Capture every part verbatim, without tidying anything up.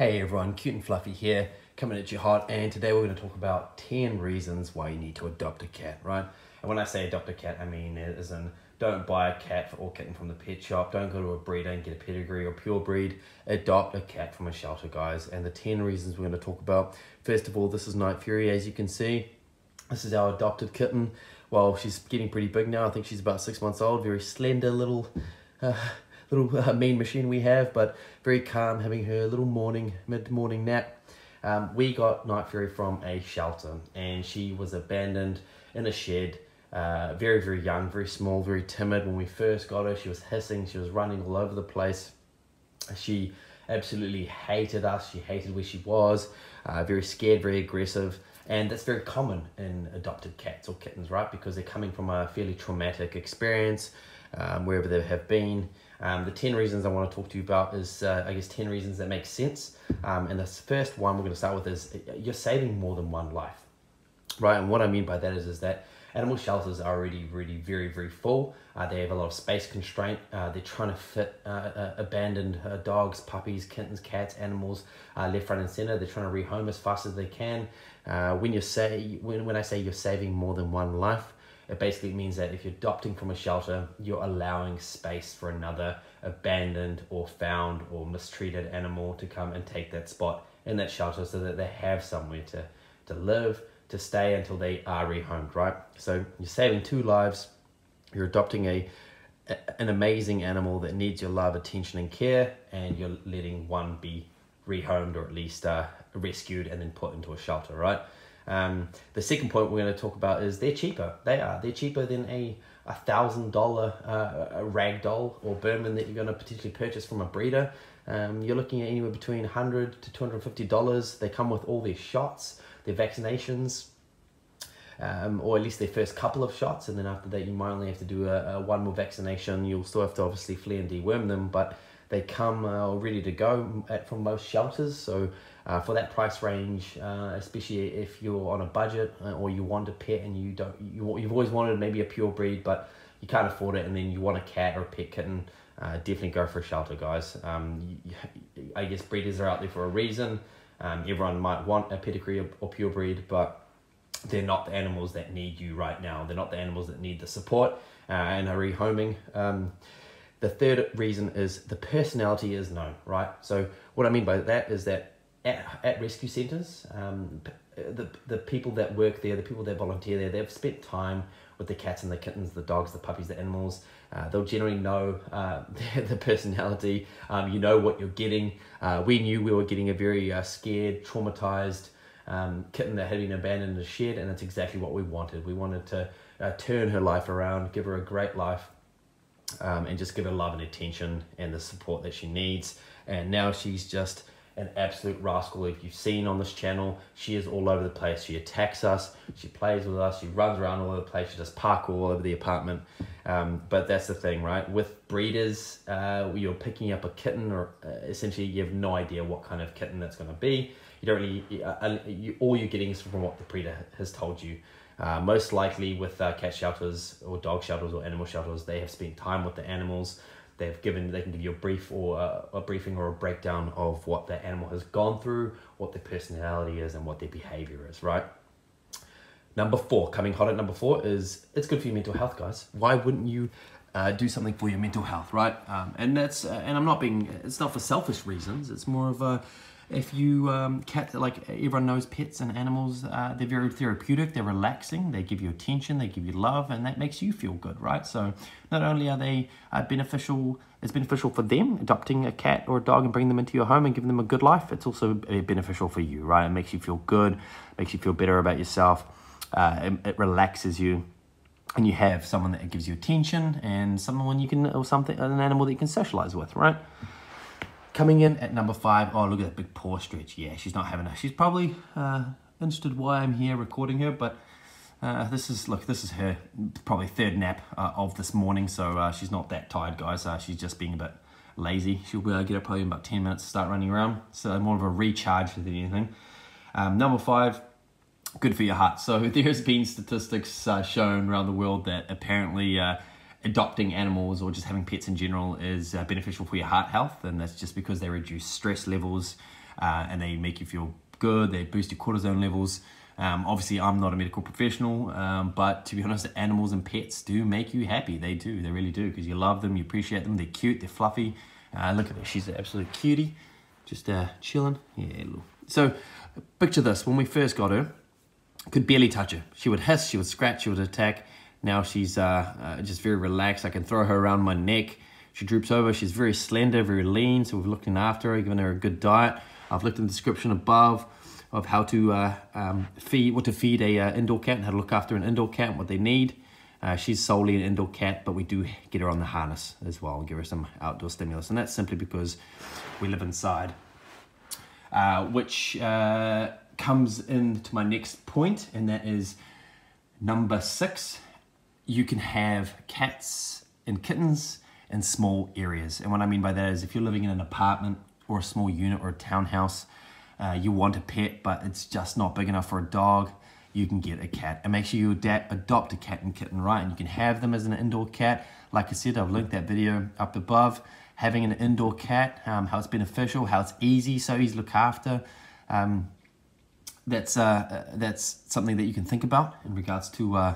Hey everyone, Cute and Fluffy here, coming at you hot, and today we're going to talk about ten reasons why you need to adopt a cat, right? And when I say adopt a cat, I mean as in don't buy a cat or kitten from the pet shop, don't go to a breeder and get a pedigree or pure breed, adopt a cat from a shelter, guys. And the ten reasons we're going to talk about, first of all, this is Night Fury, as you can see. This is our adopted kitten. Well, she's getting pretty big now, I think she's about six months old, very slender little... Uh, little uh, mean machine we have, but very calm, having her little morning, mid-morning nap. Um, we got Night Fury from a shelter, and she was abandoned in a shed, uh, very, very young, very small, very timid. When we first got her, she was hissing, she was running all over the place. She absolutely hated us, she hated where she was, uh, very scared, very aggressive. And that's very common in adopted cats or kittens, right? Because they're coming from a fairly traumatic experience, um, wherever they have been. Um, the ten reasons I want to talk to you about is, uh, I guess, ten reasons that make sense. Um, and the first one we're going to start with is you're saving more than one life, right? And what I mean by that is, is that animal shelters are already really very, very full. Uh, they have a lot of space constraint. Uh, they're trying to fit uh, uh, abandoned uh, dogs, puppies, kittens, cats, animals, uh, left, front, and center. They're trying to rehome as fast as they can. Uh, when you say, when, when I say you're saving more than one life, it basically means that if you're adopting from a shelter, you're allowing space for another abandoned or found or mistreated animal to come and take that spot in that shelter so that they have somewhere to, to live, to stay until they are rehomed, right? So you're saving two lives, you're adopting a, a an amazing animal that needs your love, attention, and care, and you're letting one be rehomed or at least uh, rescued and then put into a shelter, right? Um, the second point we're going to talk about is they're cheaper. They are. They're cheaper than a a thousand dollar uh, Ragdoll or Birman that you're going to potentially purchase from a breeder. Um, you're looking at anywhere between one hundred to two hundred fifty dollars. They come with all their shots, their vaccinations, um, or at least their first couple of shots, and then after that you might only have to do a, a one more vaccination. You'll still have to obviously flea and deworm them, but they come uh, ready to go at, from most shelters. So uh, for that price range, uh, especially if you're on a budget or you want a pet and you don't, you, you've always wanted maybe a pure breed, but you can't afford it, and then you want a cat or a pet kitten, uh, definitely go for a shelter, guys. Um, you, I guess breeders are out there for a reason. Um, everyone might want a pedigree or, or pure breed, but they're not the animals that need you right now. They're not the animals that need the support uh, and are rehoming. Um, The third reason is the personality is known, right? So what I mean by that is that at, at rescue centres, um, the, the people that work there, the people that volunteer there, they've spent time with the cats and the kittens, the dogs, the puppies, the animals. Uh, they'll generally know uh, the, the personality. Um, you know what you're getting. Uh, we knew we were getting a very uh, scared, traumatised um, kitten that had been abandoned in a shed, and that's exactly what we wanted. We wanted to uh, turn her life around, give her a great life, Um, and just give her love and attention and the support that she needs. And now she's just an absolute rascal. If you've seen on this channel, she is all over the place. She attacks us, she plays with us, she runs around all over the place, she does parkour all over the apartment. Um, but that's the thing, right? With breeders, uh, you're picking up a kitten, or uh, essentially you have no idea what kind of kitten that's going to be. You don't really, uh, you, all you're getting is from what the breeder has told you. Uh, most likely with uh, cat shelters or dog shelters or animal shelters, they have spent time with the animals. They've given, they can give you a brief or a, a briefing or a breakdown of what the animal has gone through, what their personality is, and what their behavior is, right? Number four, coming hot at number four is, it's good for your mental health, guys. Why wouldn't you uh, do something for your mental health, right? Um, and that's, uh, and I'm not being, it's not for selfish reasons. It's more of a, If you, um, cat, like everyone knows pets and animals, uh, they're very therapeutic, they're relaxing, they give you attention, they give you love, and that makes you feel good, right? So not only are they uh, beneficial, it's beneficial for them, adopting a cat or a dog and bringing them into your home and giving them a good life, it's also beneficial for you, right? It makes you feel good, makes you feel better about yourself, uh, it, it relaxes you. And you have someone that gives you attention and someone you can, or something, an animal that you can socialize with, right? Coming in at number five, oh, look at that big paw stretch. Yeah, she's not having it. She's probably uh, interested why I'm here recording her, but uh, this is, look, this is her probably third nap uh, of this morning, so uh, she's not that tired, guys. Uh, she's just being a bit lazy. She'll uh, get up probably in about ten minutes to start running around, so more of a recharge than anything. Um, number five, good for your heart. So there's been statistics uh, shown around the world that apparently... Uh, adopting animals or just having pets in general is uh, beneficial for your heart health, and that's just because they reduce stress levels, uh, and they make you feel good, they boost your cortisone levels. Um, obviously, I'm not a medical professional, um, but to be honest, animals and pets do make you happy. They do, they really do, because you love them, you appreciate them, they're cute, they're fluffy. Uh, look at her, she's an absolute cutie, just uh, chilling. Yeah, look. So, picture this, when we first got her, could barely touch her. She would hiss, she would scratch, she would attack. Now she's uh, uh, just very relaxed. I can throw her around my neck. She droops over. She's very slender, very lean. So we've looked in after her, given her a good diet. I've looked in the description above of how to uh, um, feed, what to feed a uh, indoor cat and how to look after an indoor cat and what they need. Uh, she's solely an indoor cat, but we do get her on the harness as well and give her some outdoor stimulus. And that's simply because we live inside, uh, which uh, comes into my next point, and that is number six. You can have cats and kittens in small areas. And what I mean by that is if you're living in an apartment or a small unit or a townhouse, uh, you want a pet, but it's just not big enough for a dog, you can get a cat. And make sure you adapt, adopt a cat and kitten, right? And you can have them as an indoor cat. Like I said, I've linked that video up above. Having an indoor cat, um, how it's beneficial, how it's easy, so easy to look after. Um, that's, uh, that's something that you can think about in regards to... Uh,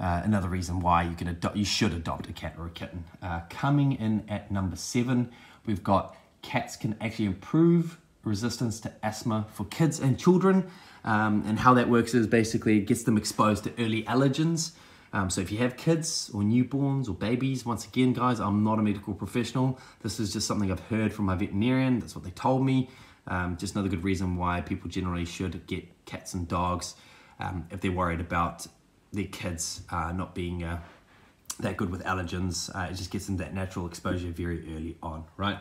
Uh, another reason why you can adopt, you should adopt a cat or a kitten. Uh, coming in at number seven, we've got cats can actually improve resistance to asthma for kids and children. Um, and how that works is basically it gets them exposed to early allergens. Um, so if you have kids or newborns or babies, once again, guys, I'm not a medical professional. This is just something I've heard from my veterinarian. That's what they told me. Um, just another good reason why people generally should get cats and dogs um, if they're worried about their kids uh, not being uh, that good with allergens. Uh, it just gets them that natural exposure very early on, right?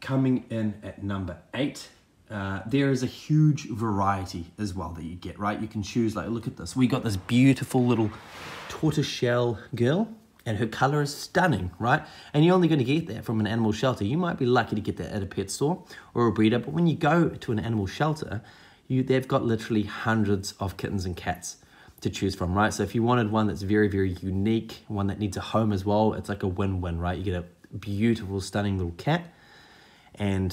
Coming in at number eight, uh, there is a huge variety as well that you get, right? You can choose, like, look at this. We got this beautiful little tortoiseshell girl and her color is stunning, right? And you're only gonna get that from an animal shelter. You might be lucky to get that at a pet store or a breeder, but when you go to an animal shelter, you they've got literally hundreds of kittens and cats to choose from, right? So if you wanted one that's very, very unique, one that needs a home as well, it's like a win-win, right? You get a beautiful, stunning little cat, and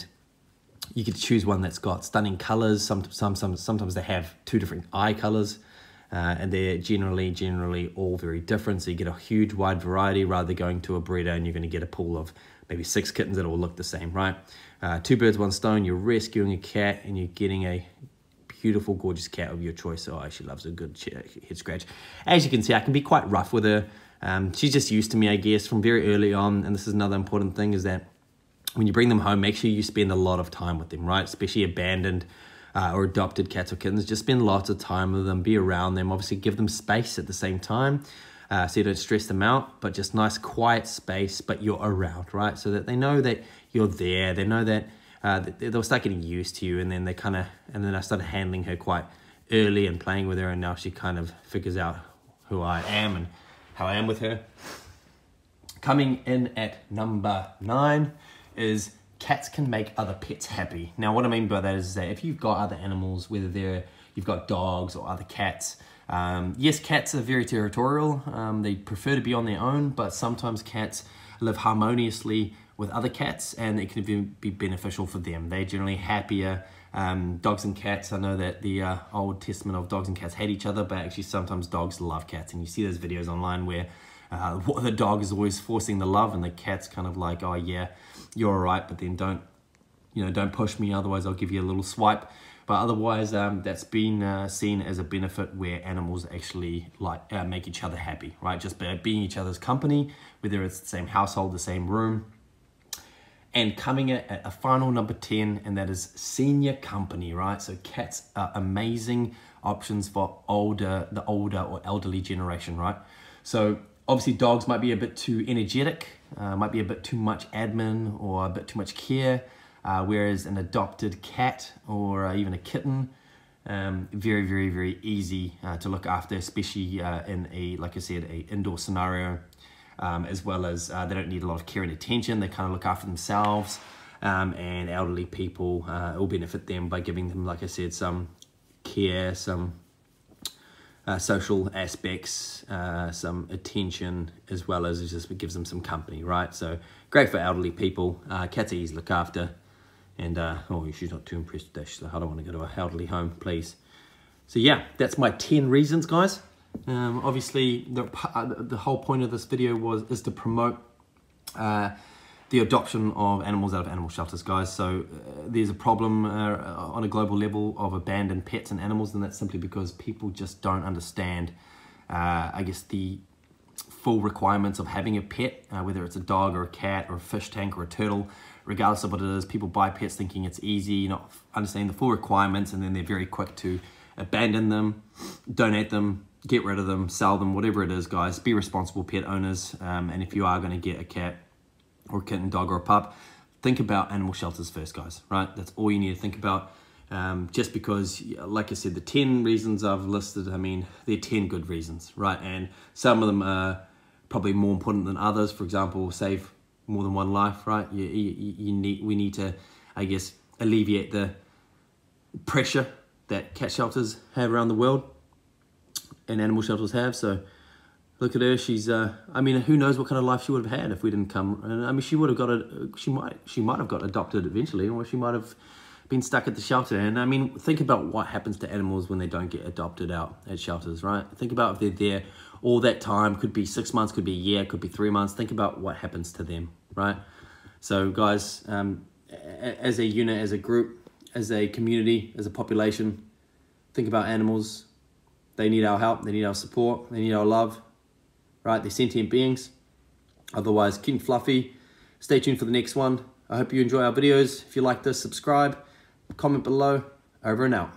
you get to choose one that's got stunning colors. Some, some, some, sometimes they have two different eye colors, uh, and they're generally, generally all very different. So you get a huge, wide variety rather than going to a breeder and you're gonna get a pool of maybe six kittens that all look the same, right? Uh, two birds, one stone, you're rescuing a cat and you're getting a beautiful, gorgeous cat of your choice. Oh, she loves a good head scratch. As you can see, I can be quite rough with her. Um, she's just used to me, I guess, from very early on. And this is another important thing is that when you bring them home, make sure you spend a lot of time with them, right? Especially abandoned uh, or adopted cats or kittens. Just spend lots of time with them, be around them. Obviously, give them space at the same time uh, so you don't stress them out, but just nice, quiet space, but you're around, right? So that they know that you're there. They know that Uh, they'll start getting used to you, and then they kind of, and then I started handling her quite early and playing with her, and now she kind of figures out who I am and how I am with her. Coming in at number nine is cats can make other pets happy. Now, what I mean by that is that if you've got other animals, whether they're, you've got dogs or other cats, um, yes, cats are very territorial. Um, they prefer to be on their own, but sometimes cats live harmoniously with other cats, and it can be, be beneficial for them. They're generally happier. Um, dogs and cats, I know that the uh, Old Testament of dogs and cats hate each other, but actually sometimes dogs love cats, and you see those videos online where uh, the dog is always forcing the love, and the cat's kind of like, oh yeah, you're all right, but then don't, you know, don't push me, otherwise I'll give you a little swipe. But otherwise, um, that's been uh, seen as a benefit where animals actually like uh, make each other happy, right? Just by being each other's company, whether it's the same household, the same room. And coming at a final number ten, and that is senior company, right? So cats are amazing options for older, the older or elderly generation, right? So obviously dogs might be a bit too energetic, uh, might be a bit too much admin or a bit too much care. Uh, whereas an adopted cat or uh, even a kitten, um, very, very, very easy uh, to look after, especially uh, in a, like I said, a indoor scenario, um, as well as uh, they don't need a lot of care and attention. They kind of look after themselves, um, and elderly people, uh, it will benefit them by giving them, like I said, some care, some uh, social aspects, uh, some attention, as well as it just gives them some company, right? So great for elderly people. Uh, cats are easy to look after. And, uh, oh, she's not too impressed today. She's like, I don't want to go to a elderly home, please. So yeah, that's my ten reasons, guys. Um, obviously, the, uh, the whole point of this video was is to promote uh, the adoption of animals out of animal shelters, guys. So uh, there's a problem uh, on a global level of abandoned pets and animals, and that's simply because people just don't understand, uh, I guess, the full requirements of having a pet, uh, whether it's a dog or a cat or a fish tank or a turtle. Regardless of what it is, people buy pets thinking it's easy, not understanding the full requirements, and then they're very quick to abandon them, donate them, get rid of them, sell them, whatever it is, guys. Be responsible pet owners, um, and if you are going to get a cat or a kitten, dog, or a pup, think about animal shelters first, guys, right? That's all you need to think about, um, just because, like I said, the ten reasons I've listed, I mean, they're ten good reasons, right? And some of them are probably more important than others. For example, save more than one life, right? You, you, you need, we need to, I guess, alleviate the pressure that cat shelters have around the world and animal shelters have. So look at her, she's, uh, I mean, who knows what kind of life she would have had if we didn't come. And I mean, she would have got, a, she might, she might have got adopted eventually, or she might have been stuck at the shelter. And I mean, think about what happens to animals when they don't get adopted out at shelters, right? Think about if they're there all that time, could be six months, could be a year, could be three months. Think about what happens to them, right? So guys, um, as a unit, as a group, as a community, as a population, think about animals. They need our help, they need our support, they need our love, right? They're sentient beings. Otherwise, Cute and Fluffy, stay tuned for the next one. I hope you enjoy our videos. If you like this, subscribe, comment below, over and out.